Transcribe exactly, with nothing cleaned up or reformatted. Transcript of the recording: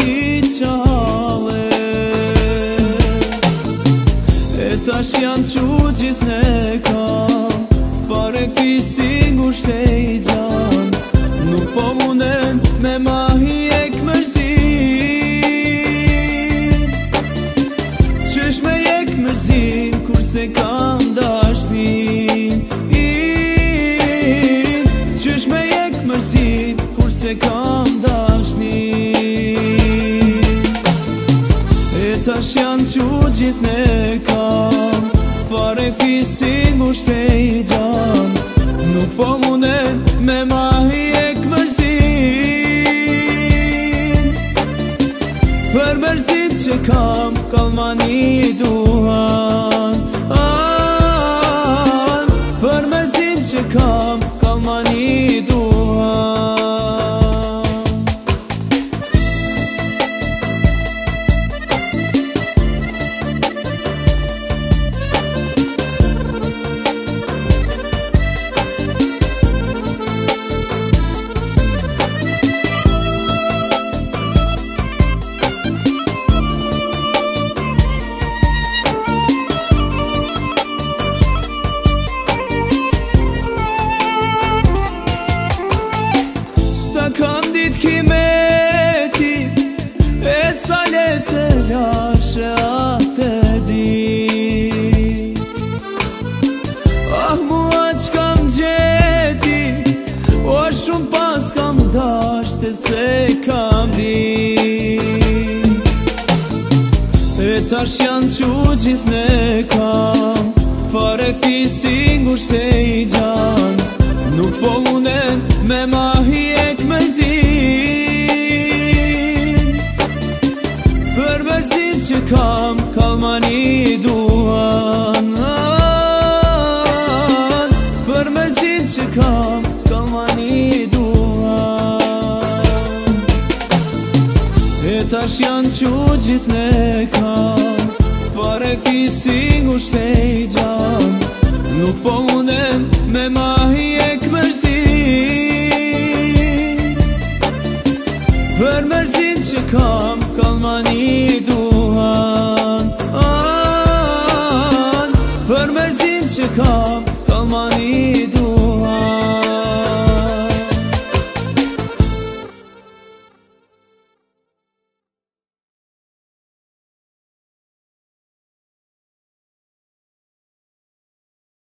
hiç hale Etash janë që gjithne kam Pare fisin gushtej gjan Nuk po munen me mahi e këmërzin Qysh me e këmërzin kurse kam dashnin Qysh me e këmërzin kurse kam dashnin Etash janë që gjithne kam Pare fisin gushtej gjan Nuk po munen me mahi e këmërzin Për mërzit që kam kalmani duhan Për mërzit që kam kalmani duhan Se kam di E tash janë që gjithne kam Fare fisin gushte i gjan Nuk po munen me mahi e këmërzin Për mërzit që kam kalmani duhan Për mërzit që kam kalmani duhan Tash janë që gjithne kam Pare fisin gushtej gjan Nuk po munen me mahi e këmërzin Për mërzin që kam kalmani duhan Për mërzin që kam